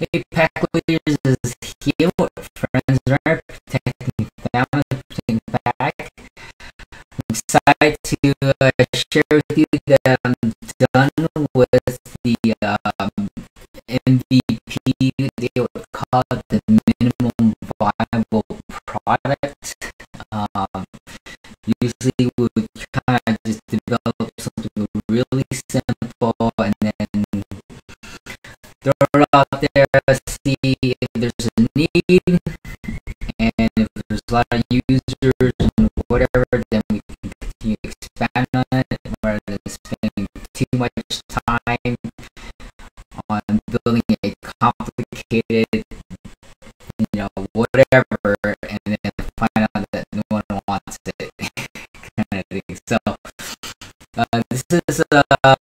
Hey, pack leaders is heal, friends are protecting family, protecting back. I'm excited to share with you that I'm done with the MVP, they would call it the minimum viable product. Usually we would kind of just develop something really simple and then throw it out there, see if there's a need, and if there's a lot of users and whatever, then we can continue to expand on it rather than spending too much time on building a complicated, you know, whatever, and then find out that no one wants it kind of thing. So this is you know,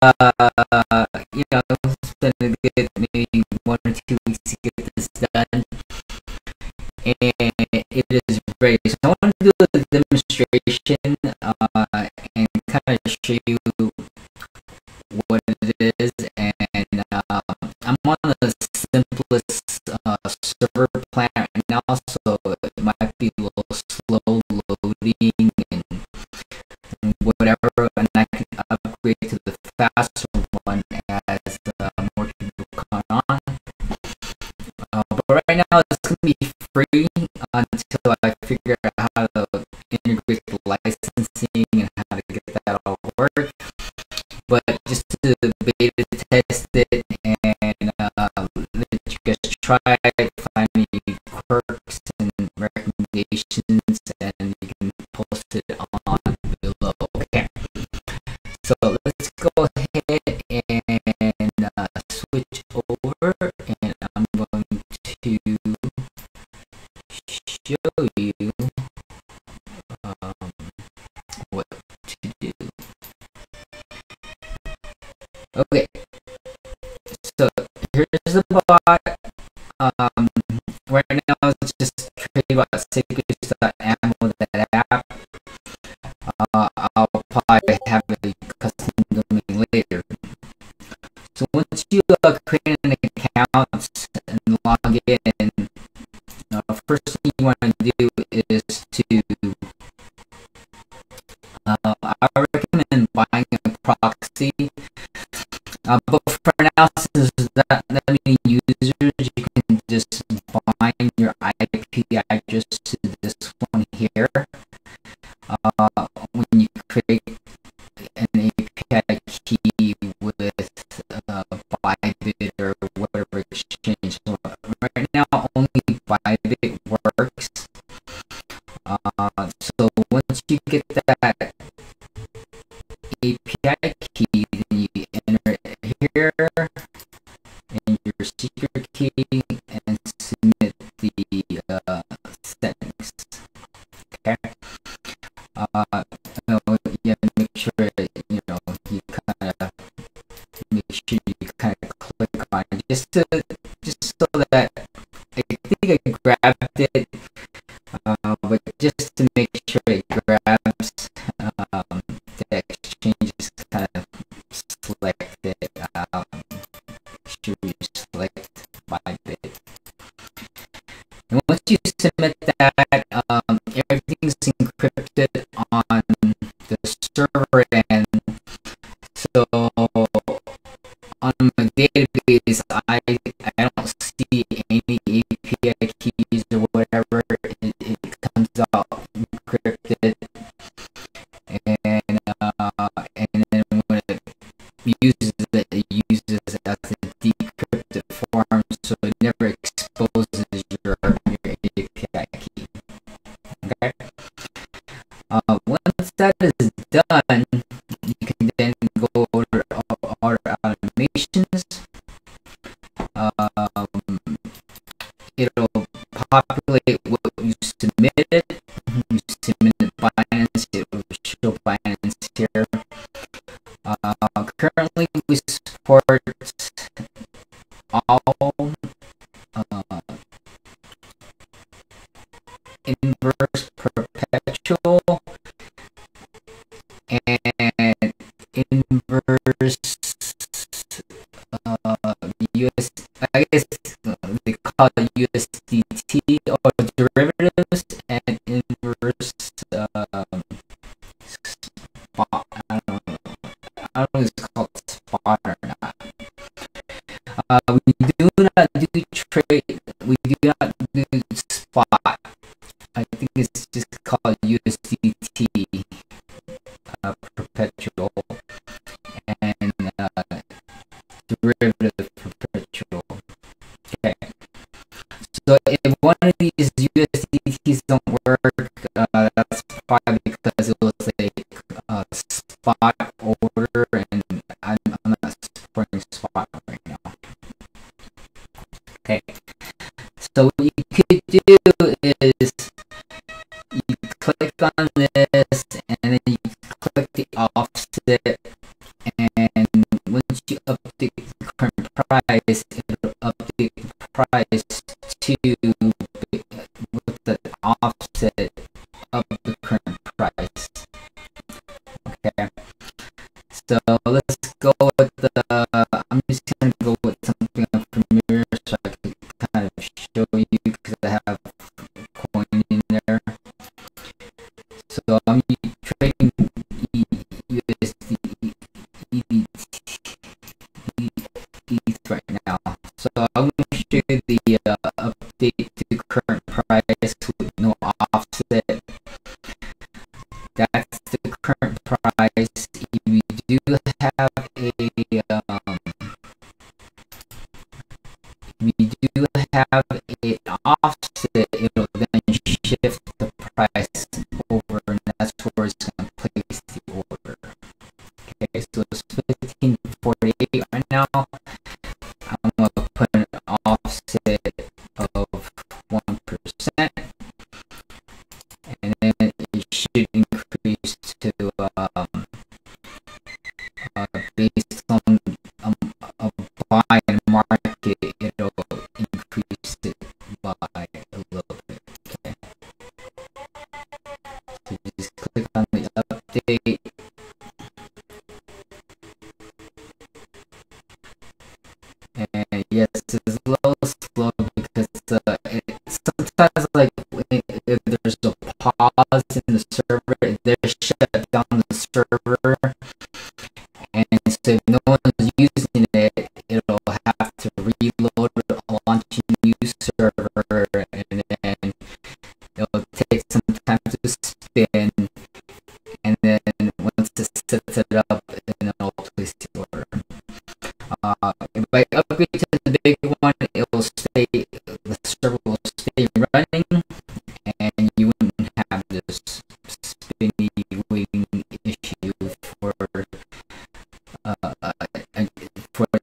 it's been a good maybe 1 or 2 weeks to get this done, and it is ready. So I want to do a demonstration and kind of show you what it is, and I'm on the simplest server plan, and also it might be a little slow loading and whatever, and I can upgrade to the faster one as more people come on. But right now it's going to be free until I figure out how to integrate the licensing and how to get that all work. But just to beta test it and let you guys try it, find any quirks and recommendations, and you can post it on below. Okay. So let's go ahead and switch over, and I'm going to show you what to do. Okay, so here's the bot. Right now it's just tradebotsecrets.anvil.app. I'll probably have a custom domain later. So once you create an account and log in, first thing you want to do is to I recommend buying a proxy. But for now, since there's not that many users, you can just bind your IP address to this one here. When you create an API key with Bybit or whatever exchange. So right now, only Bybit works. So once you get that API key, then you enter it here and your secret key and submit the settings. Okay. You have to make sure you kind of click on it just so that I think I grabbed it, but just to make sure it grabs. The exchange is kind of selected. Should we select Bybit? And once you submit that, everything's encrypted on the server end. So on my database, I don't see any API keys or whatever. It comes out encrypted. And then when it uses as a decrypted form, so it never exposes your API key. Okay. Once that is done, you can then go over our automations. It'll populate what you submitted. You submitted Binance, it will show Binance here. Currently, we support all inverse perpetual and inverse US. I guess called USDT or derivatives and inverse. Spot, I don't know if it's called spot or not. We do not do trade. We do not do spot. I think it's just called USDT perpetual and derivative perpetual. Okay. So if one of these USDTs don't work, that's probably because it was a spot order, and I'm not supporting spot right now. Okay. So what you could do is you click on this, and then you click the offset, and once you update the current price, it'll update the price to with the offset of the current price. Okay, so let's go with the. I'm just gonna go with something I'm familiar so I can kind of show you because I have coin in there. So I'm trading USD ETH right now. So I'm going to show you the update to current price with no offset. That's the current price. We do have a an offset. It'll then shift the price over, and that's where it's going to place the order. Okay, so it's 1548 right now. I'm going to put an offset of 1%, and then it should increase to based on a buy and market, it'll increase it by a little bit. Okay. So just click on the update. And yes, it's a little slow because sometimes, like, if there's a pause in the server, they shut down the server. And so if no one's using it, it'll have to reload or launch a new server, and then it'll take some time to spin, and then once it sets it up, then it'll place the order. If I upgrade to the big one, it will stay, the server will stay running, and you wouldn't have this spinny waiting issue for it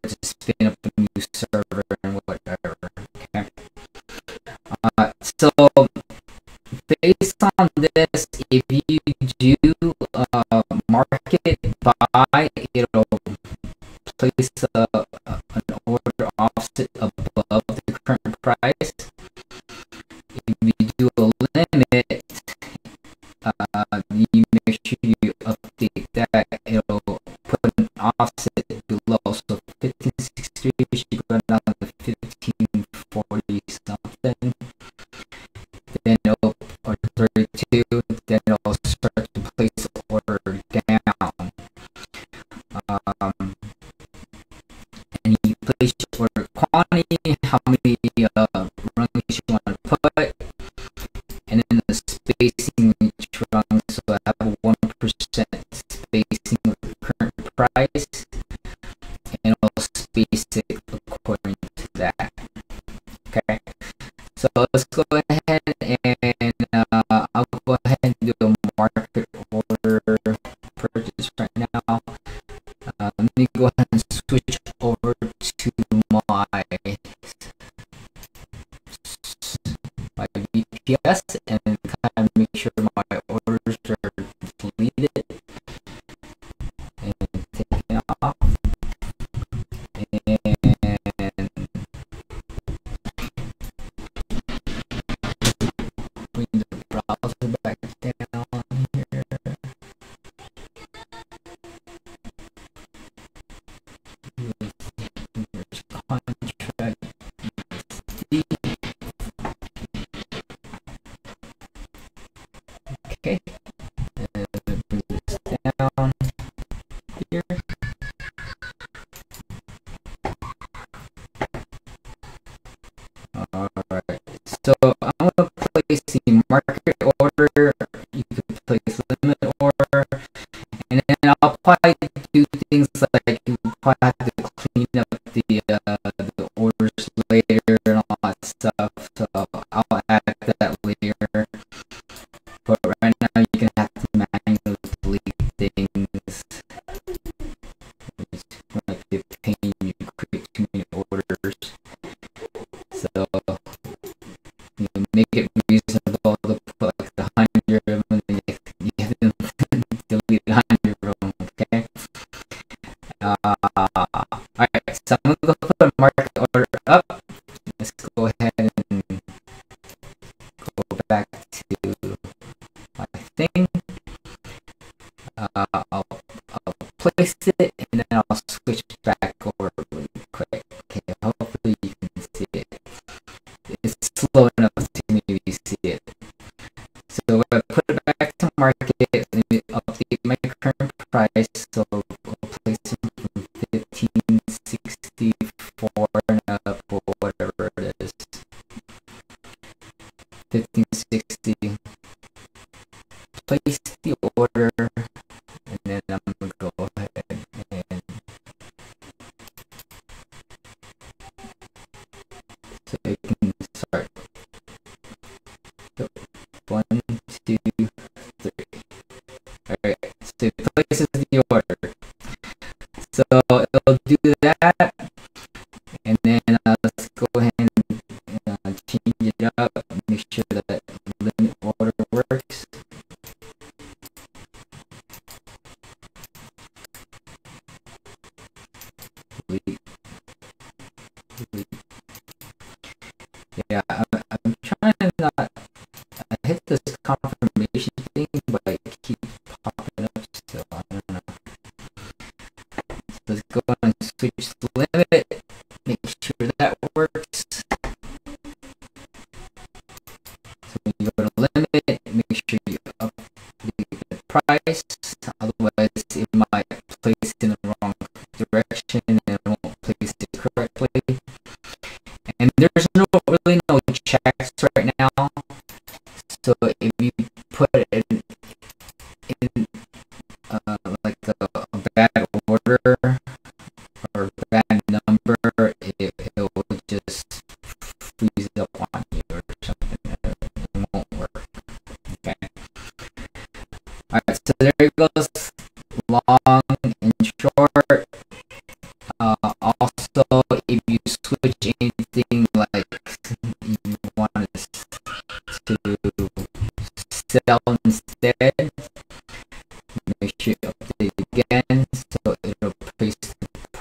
to spin up a new server and whatever. Okay. So based on this, if you do market buy, it'll place an order offset above the current price. If you do a limit, you make sure you update that. It'll put an offset below. So 1563 should go down to 1540 something. Then it'll, or 32. Then it'll start to place the order down. And you place your order quantity, how many runs you want to put, and then the spacing each run. So I have a 1% spacing with the current price, and I'll space it according to that. Okay, so let's go ahead and I'll go ahead and do a market order purchase right now. Let me go ahead and switch over to my VPS and kind of make sure my orders are deleted and taken off. And bring the browser back down here. Here's contract. So I'm going to place the market order. You can place limit order. And then I'll probably do things like you probably have to clean up the orders later and all that stuff. So I'll add that later. But right now you can have to manually delete things. Just like 15, you create too many orders. So you make it reasonable to put like 100 of them, and then you have to delete 100 of them, okay? Alright, so I'm going to go put a market order up. Let's go ahead and go back to my thing. I'll place it, and then I'll switch back over really quick. Okay, hopefully you can see it. It's slow enough to maybe see it. So I'm going to put it back to market. Let me update my current price. So I'll place it from 1564 and up, or whatever it is. 1560. Place the order, and then I'm going to go ahead and so you can start. So 1, 2, 3. Alright, so it places the order. So it'll do that, and then let's go ahead and change it up, make sure that limit order works. Yeah, I'm trying to not hit this confirmation thing, but it keeps popping up, so I don't know. So let's go ahead and switch the limit, make sure that works. So when you go to limit, make sure you update the price, otherwise it might place in the wrong direction and it won't place it correctly. And there's really no checks right now, so if you put it in like a bad order or a bad number, it will just freeze up on you or something. It won't work. Okay. Alright, so there it goes. Long and short. Also, if you switch anything like you want to sell instead, make sure you update again so it'll place the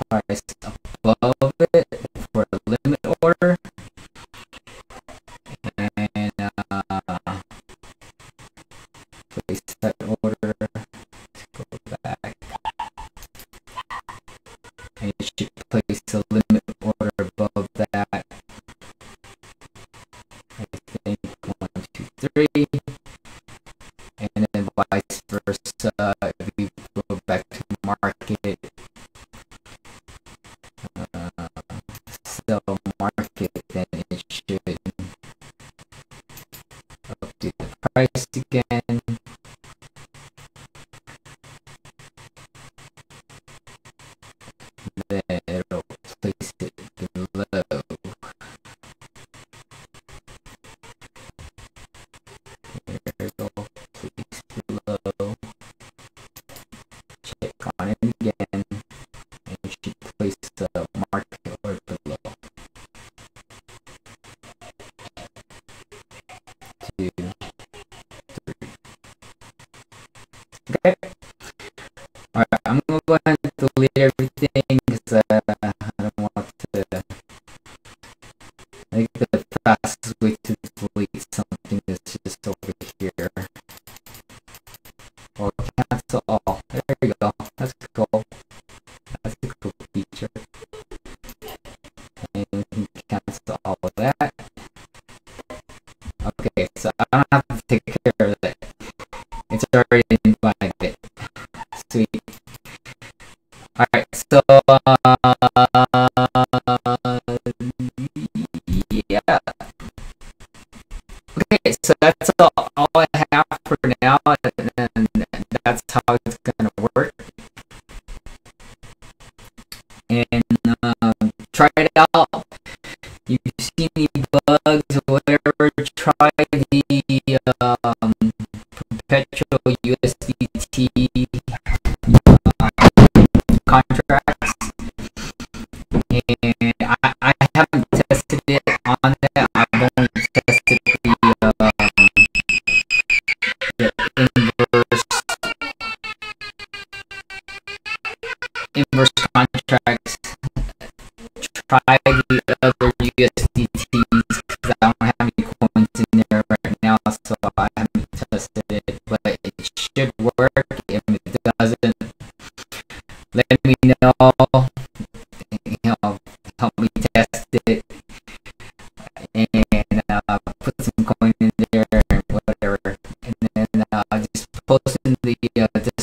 price above it for a limit order. And place that order. Let's go back. And you should place the limit order above that. I think 1, 2, 3. And then vice versa. If you go back to market, sell market, then it should update the price again. Then it'll place it below. There it'll place below. Check on it again, and you should place the market order below. 2, 3. Okay. Alright, I'm gonna go ahead and delete everything. I don't want to. I think the fastest way to delete something is just over here. Or cancel all. There we go. That's cool. That's a cool feature. And you can cancel all of that. Okay, so I don't have to take care of that. It's already invited. Sweet. Alright, so, yeah, so that's all I have for now, and that's how it's going to work. And try it out. You see any bugs or whatever, try the perpetual USDT contracts. And I haven't tested it on that. I've only tested the inverse contracts. Try the other USDTs, because I don't have any coins in there right now, so I haven't tested it, but it should work. If it doesn't, let me know. Help me test it, and put some coin in there and whatever, and then just post in the